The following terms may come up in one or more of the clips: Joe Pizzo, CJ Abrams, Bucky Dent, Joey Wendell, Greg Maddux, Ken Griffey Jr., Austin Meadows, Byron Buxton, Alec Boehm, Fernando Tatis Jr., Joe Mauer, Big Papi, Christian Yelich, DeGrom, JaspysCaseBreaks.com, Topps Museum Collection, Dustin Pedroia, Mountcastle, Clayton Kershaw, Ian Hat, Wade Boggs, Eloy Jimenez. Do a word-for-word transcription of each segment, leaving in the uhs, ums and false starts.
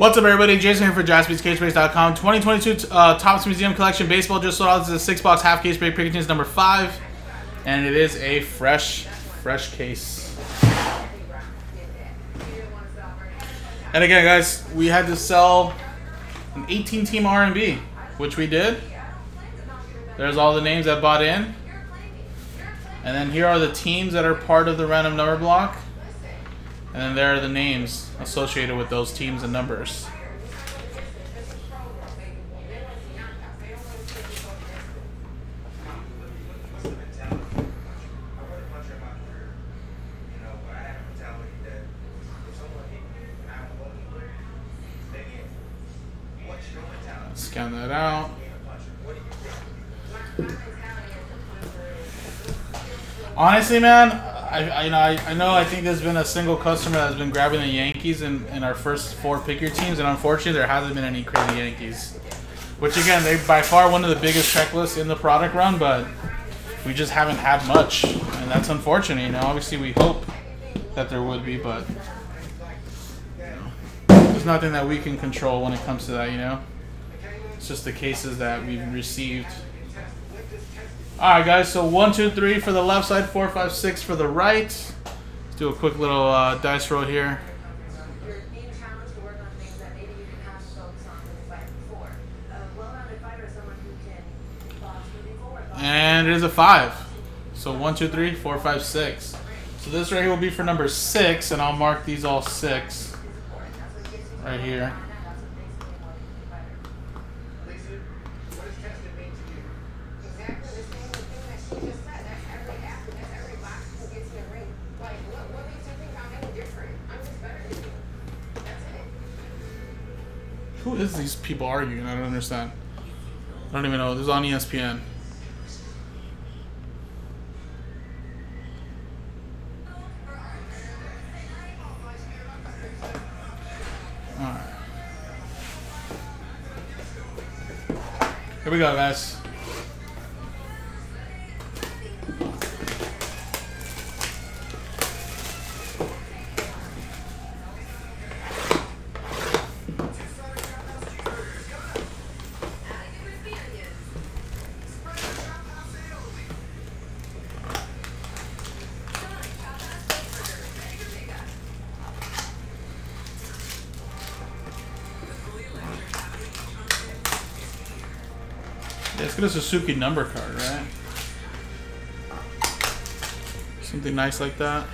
What's up, everybody? Jason here for Jaspys Case Breaks dot com. twenty twenty-two uh, Topps Museum Collection Baseball just sold out. This is a six-box half case break. Pickerton's number five, and it is a fresh, fresh case. And again, guys, we had to sell an eighteen-team R and B, which we did. There's all the names that bought in, and then here are the teams that are part of the random number block. And then there are the names associated with those teams and numbers. Let's scan that out. Honestly, man, I, I, you know, I, I know I think there's been a single customer that's been grabbing the Yankees in, in our first four pick your teams, and unfortunately there hasn't been any crazy Yankees. Which again, they're by far one of the biggest checklists in the product run, but we just haven't had much. And that's unfortunate, you know. Obviously we hope that there would be, but you know, there's nothing that we can control when it comes to that, you know. It's just the cases that we've received. Alright, guys, so one, two, three for the left side, four, five, six for the right. Let's do a quick little uh, dice roll here. And it is a five. So one, two, three, four, five, six. So this right here will be for number six, and I'll mark these all six right here. Who is these people arguing? I don't understand. I don't even know. This is on E S P N. All right. Here we go, guys. Let's get a Suzuki number card, right? Something nice like that.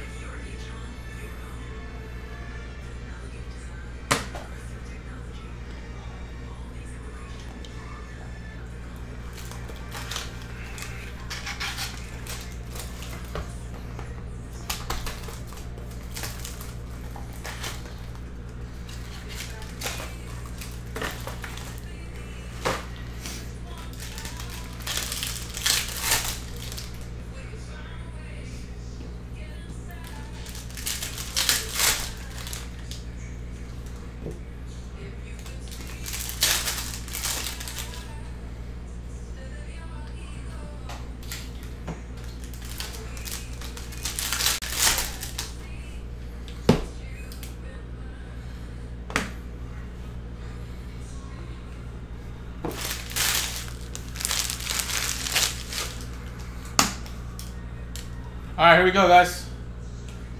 All right, here we go, guys.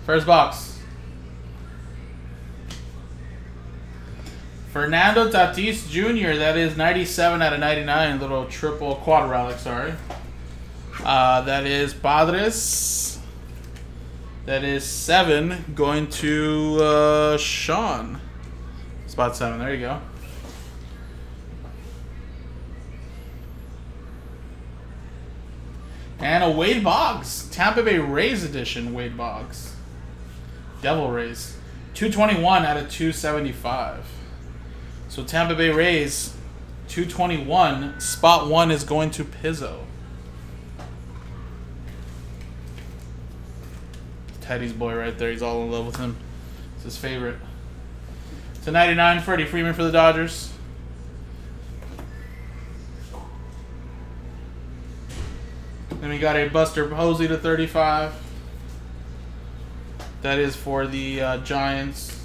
First box. Fernando Tatis Junior That is ninety-seven out of ninety-nine. Little triple quad relic, sorry. Uh, that is Padres. That is seven going to uh, Sean. Spot seven. There you go. And a Wade Boggs, Tampa Bay Rays edition Wade Boggs. Devil Rays. two twenty-one out of two seventy-five. So Tampa Bay Rays, two twenty-one. Spot one is going to Pizzo. Teddy's boy right there. He's all in love with him. It's his favorite. two ninety-nine, Freddie Freeman for the Dodgers. Then we got a Buster Posey to thirty-five. That is for the uh, Giants.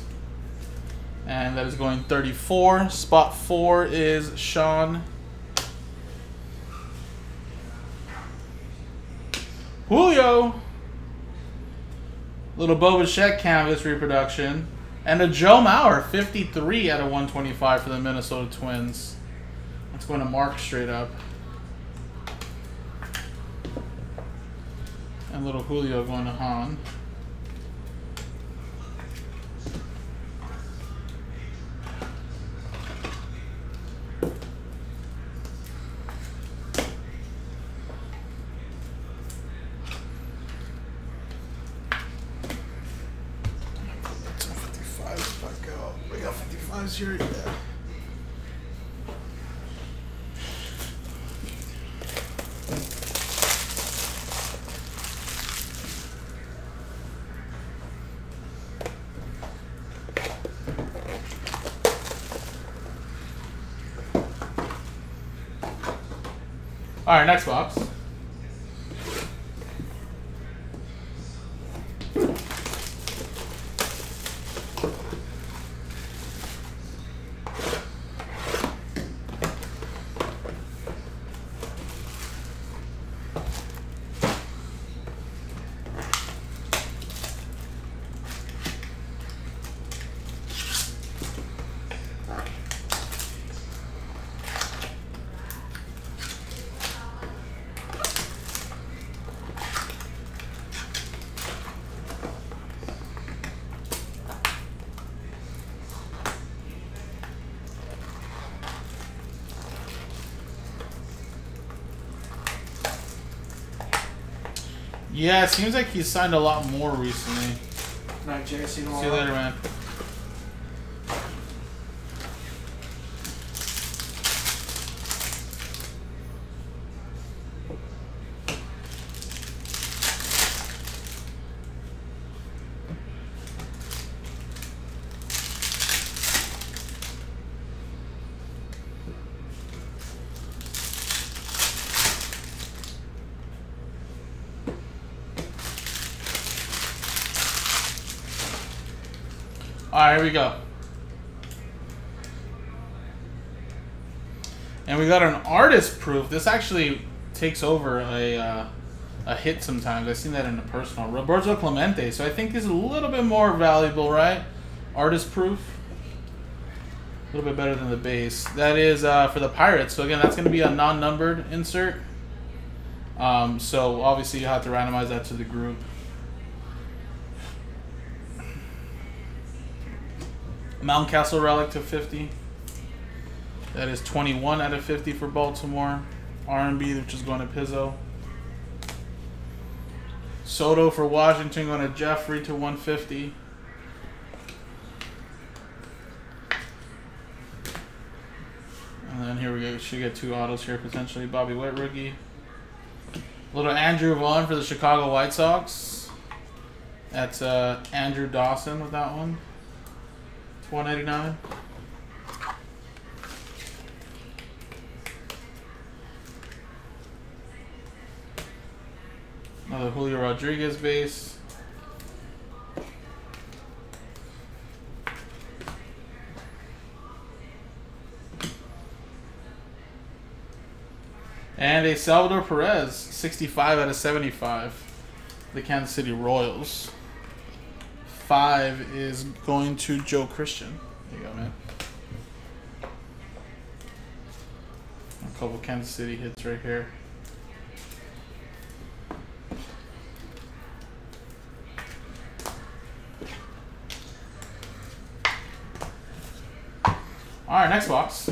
And that is going thirty-four. Spot four is Sean. Julio. Little Bobichet canvas reproduction. And a Joe Mauer, fifty-three out of one twenty-five for the Minnesota Twins. That's going to Mark straight up. And little Julio going to Han. Sure, yeah. All right, next box. Yeah, it seems like he's signed a lot more recently. Night, Jay. See you later, man. Alright, here we go. And we got an artist proof. This actually takes over a, uh, a hit sometimes. I've seen that in a personal. Roberto Clemente. So I think he's a little bit more valuable, right? Artist proof. A little bit better than the base. That is uh, for the Pirates. So again, that's going to be a non-numbered insert. Um, so obviously you have to randomize that to the group. Mountcastle relic to fifty. That is twenty-one out of fifty for Baltimore. R and B, which is going to Pizzo. Soto for Washington, going to Jeffrey to one fifty. And then here we go. Should get two autos here potentially. Bobby Witt rookie. Little Andrew Vaughn for the Chicago White Sox. That's uh, Andrew Dawson with that one. one eighty-nine. Another Julio Rodriguez base. And a Salvador Perez, sixty-five out of seventy-five. The Kansas City Royals. Five is going to Joe Christian. There you go, man. A couple Kansas City hits right here. All right, next box.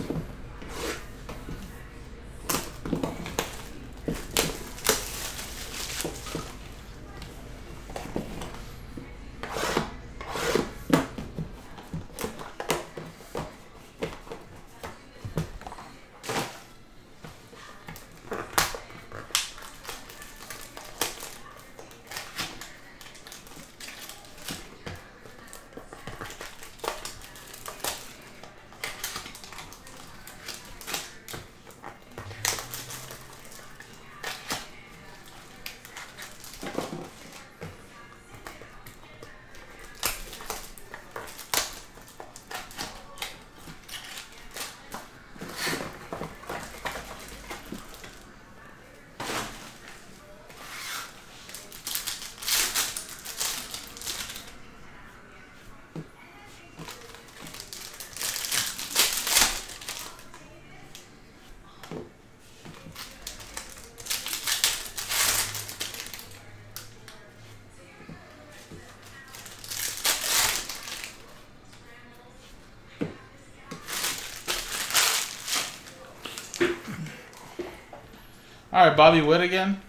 All right, Bobby Witt again.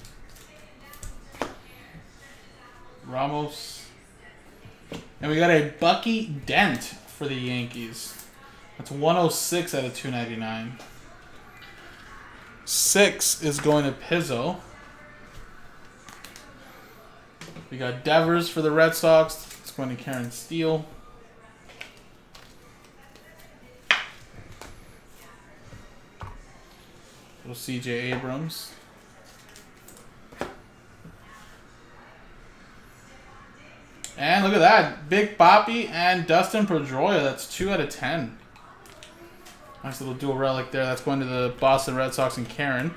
Ramos. And we got a Bucky Dent for the Yankees. That's one oh six out of two ninety-nine. Six is going to Pizzo. We got Devers for the Red Sox. It's going to Karen Steele. Little C J Abrams. And look at that. Big Papi and Dustin Pedroia. That's two out of ten. Nice little dual relic there. That's going to the Boston Red Sox and Karen.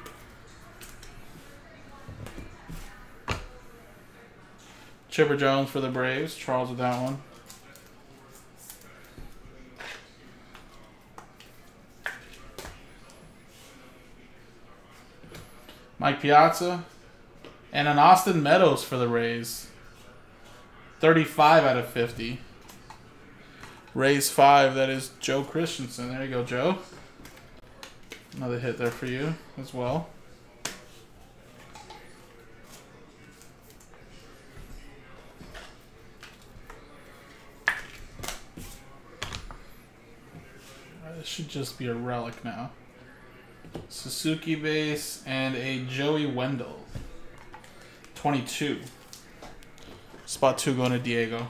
Chipper Jones for the Braves. Charles with that one. Mike Piazza. And an Austin Meadows for the Rays. thirty-five out of fifty. Rays five, that is Joe Christensen. There you go, Joe. Another hit there for you as well. Right, this should just be a relic now. Suzuki base and a Joey Wendell. twenty-two. Spot two going to Diego.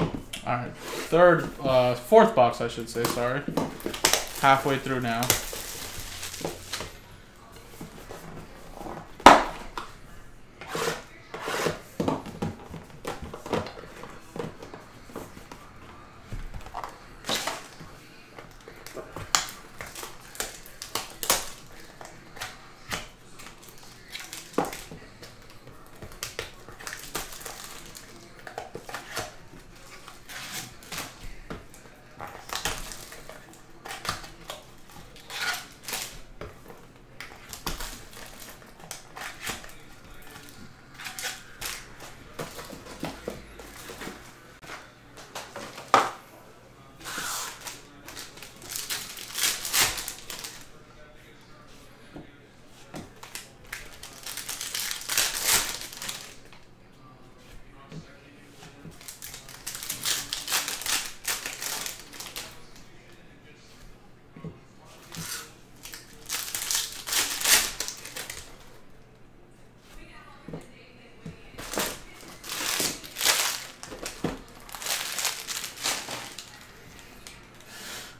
All right, third, uh, fourth box, I should say. Sorry, halfway through now.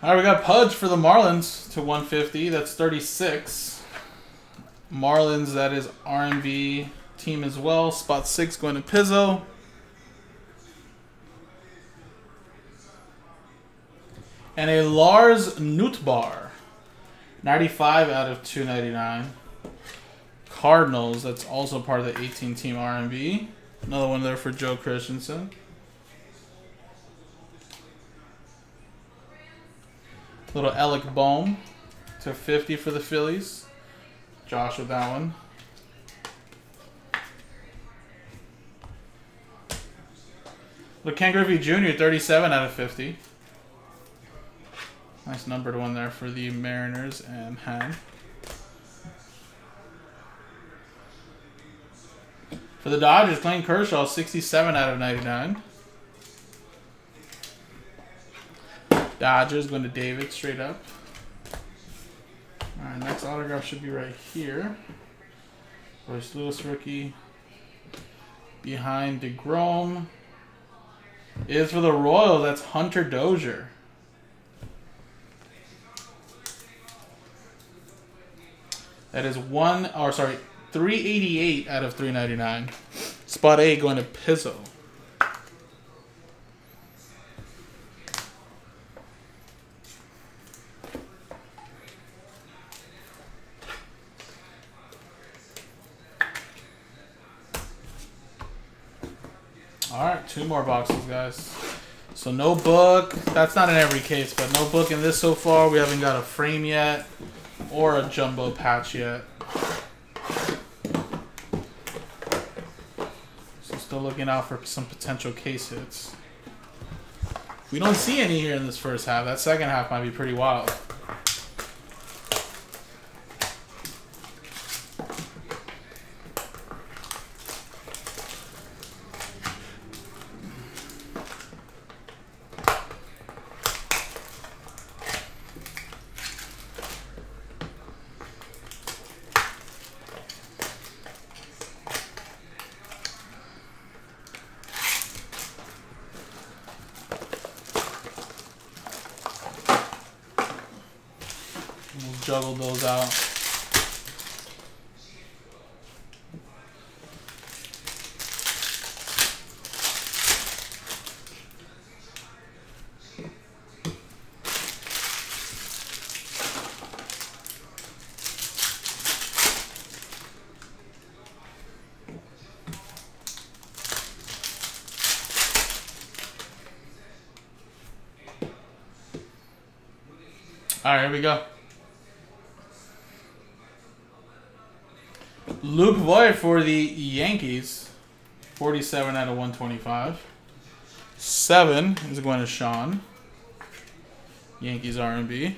All right, we got Pudge for the Marlins to one fifty. That's thirty-six. Marlins, that is R and B team as well. Spot six going to Pizzo. And a Lars Nootbaar, ninety-five out of two ninety-nine. Cardinals, that's also part of the eighteen team R and B. Another one there for Joe Christensen. Little Alec Boehm to fifty for the Phillies. Josh with that one. Look, Ken Griffey Junior, thirty-seven out of fifty. Nice numbered one there for the Mariners and Han. For the Dodgers, Clayton Kershaw, sixty-seven out of ninety-nine. Dodgers going to David straight up. All right, next autograph should be right here. First Lewis rookie behind DeGrom is for the Royals. That's Hunter Dozier. That is one, or sorry, three eighty-eight out of three ninety-nine. Spot A going to Pizzo. Alright, two more boxes, guys. So no book. That's not in every case, but no book in this so far. We haven't got a frame yet or a jumbo patch yet. also looking out for some potential case hits. We don't see any here in this first half. That second half might be pretty wild. Juggle those out. All right, here we go. Luke Voit for the Yankees, forty-seven out of one twenty-five. Seven is going to Sean. Yankees R and B.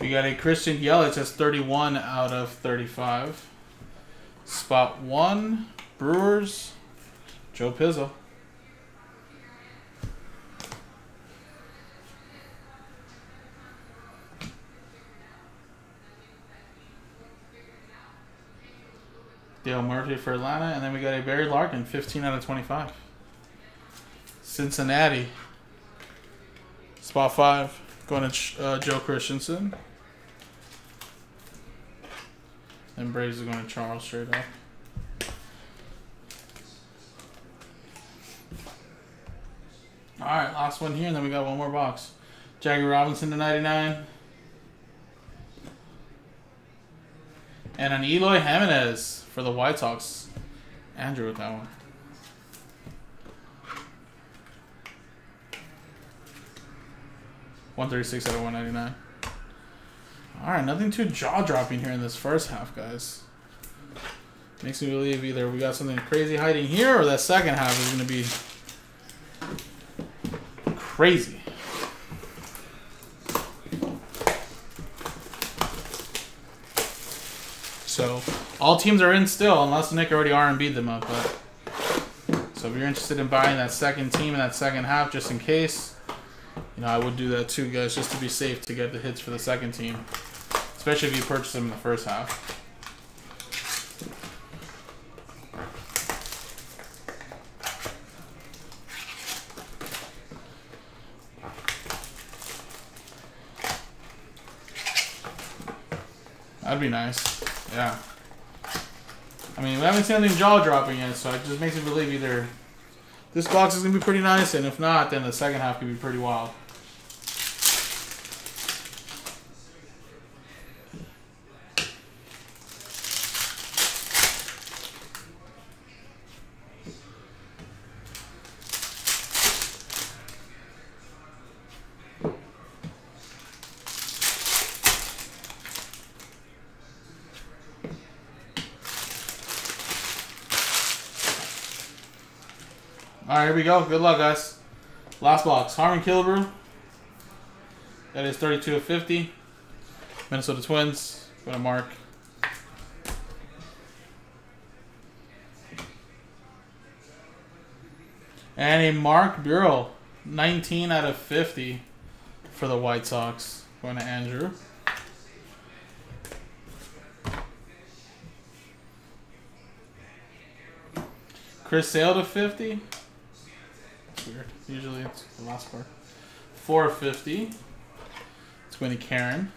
We got a Christian Yelich. That's thirty-one out of thirty-five. Spot one, Brewers, Joe Pizzo. Dale Murphy for Atlanta, and then we got a Barry Larkin, fifteen out of twenty-five. Cincinnati, spot five, going to uh, Joe Christensen. And Braves is going to Charles straight up. All right, last one here, and then we got one more box. Jackie Robinson to ninety-nine, and an Eloy Jimenez. For the White Sox, Andrew with that one. one thirty-six out of one ninety-nine. All right, nothing too jaw-dropping here in this first half, guys. Makes me believe either we got something crazy hiding here or that second half is going to be crazy. So all teams are in still, unless Nick already R and B'd them up. But so if you're interested in buying that second team in that second half, just in case, you know, I would do that too, guys, just to be safe to get the hits for the second team, especially if you purchase them in the first half. That'd be nice. Yeah. I mean, we haven't seen anything jaw-dropping yet, so it just makes me believe either this box is going to be pretty nice, and if not, then the second half could be pretty wild. All right, here we go. Good luck, guys. Last box. Harmon Killebrew. That is thirty-two of fifty. Minnesota Twins. Go to Mark. And a Mark Burrell, nineteen out of fifty for the White Sox. Going to Andrew. Chris Sale to fifty. Weird. Usually it's the last part. four fifty. It's going to Karen.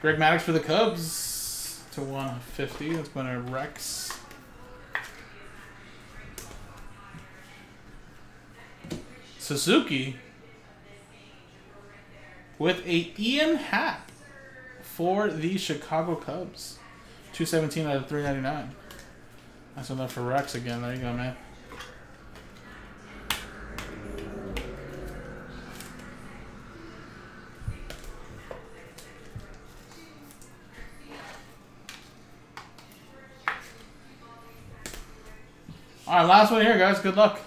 Greg Maddux for the Cubs to one fifty. That's going to Rex. Suzuki with a Ian hat for the Chicago Cubs. two seventeen out of three ninety-nine. That's enough for Rex again. There you go, man. All right, last one here, guys. Good luck.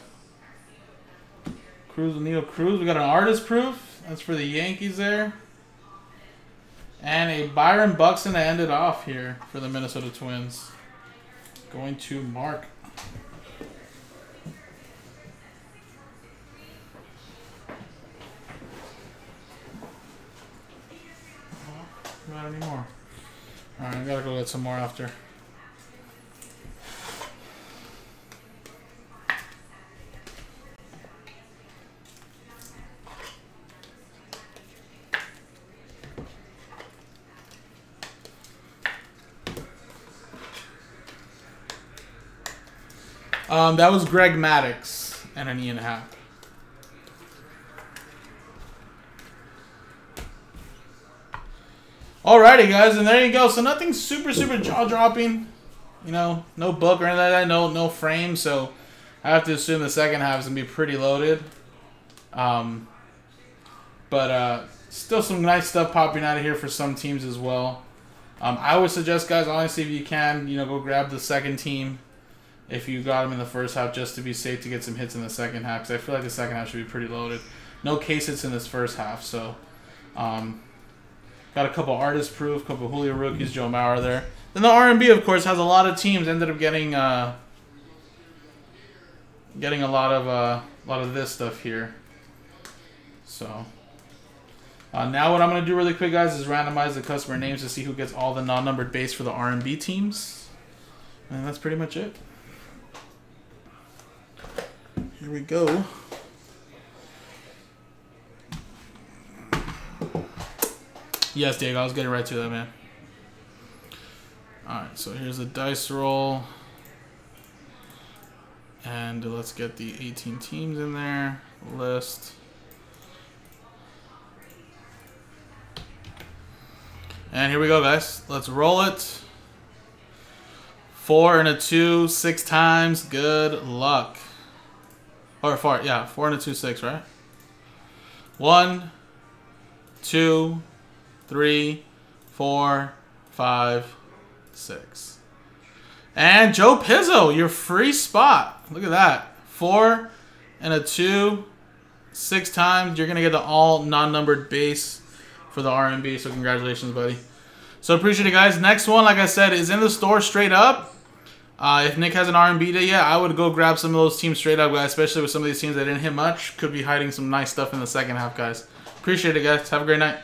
Cruz with Neil Cruz. We got an artist proof. That's for the Yankees there. And a Byron Buxton to end it off here for the Minnesota Twins. Going to Mark. Not anymore. All right, I gotta go get some more after. Um, that was Greg Maddux and an Ian Happ. Alrighty, guys, and there you go. So nothing super, super jaw-dropping. You know, no book or anything like that. No, no frame. So I have to assume the second half is gonna be pretty loaded. Um, but uh, still some nice stuff popping out of here for some teams as well. Um, I would suggest, guys, honestly, if you can, you know, go grab the second team. If you got them in the first half, just to be safe to get some hits in the second half, because I feel like the second half should be pretty loaded. No case hits in this first half, so um, got a couple artist proof, couple Julio rookies, Joe Mauer there. Then the R and B, of course, has a lot of teams ended up getting uh, getting a lot of uh, a lot of this stuff here. So uh, now what I'm gonna do really quick, guys, is randomize the customer names to see who gets all the non-numbered base for the R and B teams, and that's pretty much it. Here we go. Yes, Diego, I was getting right to that, man. Alright, so here's the dice roll. And let's get the eighteen teams in there. List. And here we go, guys. Let's roll it. Four and a two, six times. Good luck. Or four, yeah, four and a two, six, right? One, two, three, four, five, six. And Joe Pizzo, your free spot. Look at that. Four and a two, six times. You're going to get the all non-numbered base for the R and B, so congratulations, buddy. So appreciate it, guys. Next one, like I said, is in the store straight up. Uh, if Nick has an R and B day, yeah, I would go grab some of those teams straight up, guys, especially with some of these teams that didn't hit much. Could be hiding some nice stuff in the second half, guys. Appreciate it, guys. Have a great night.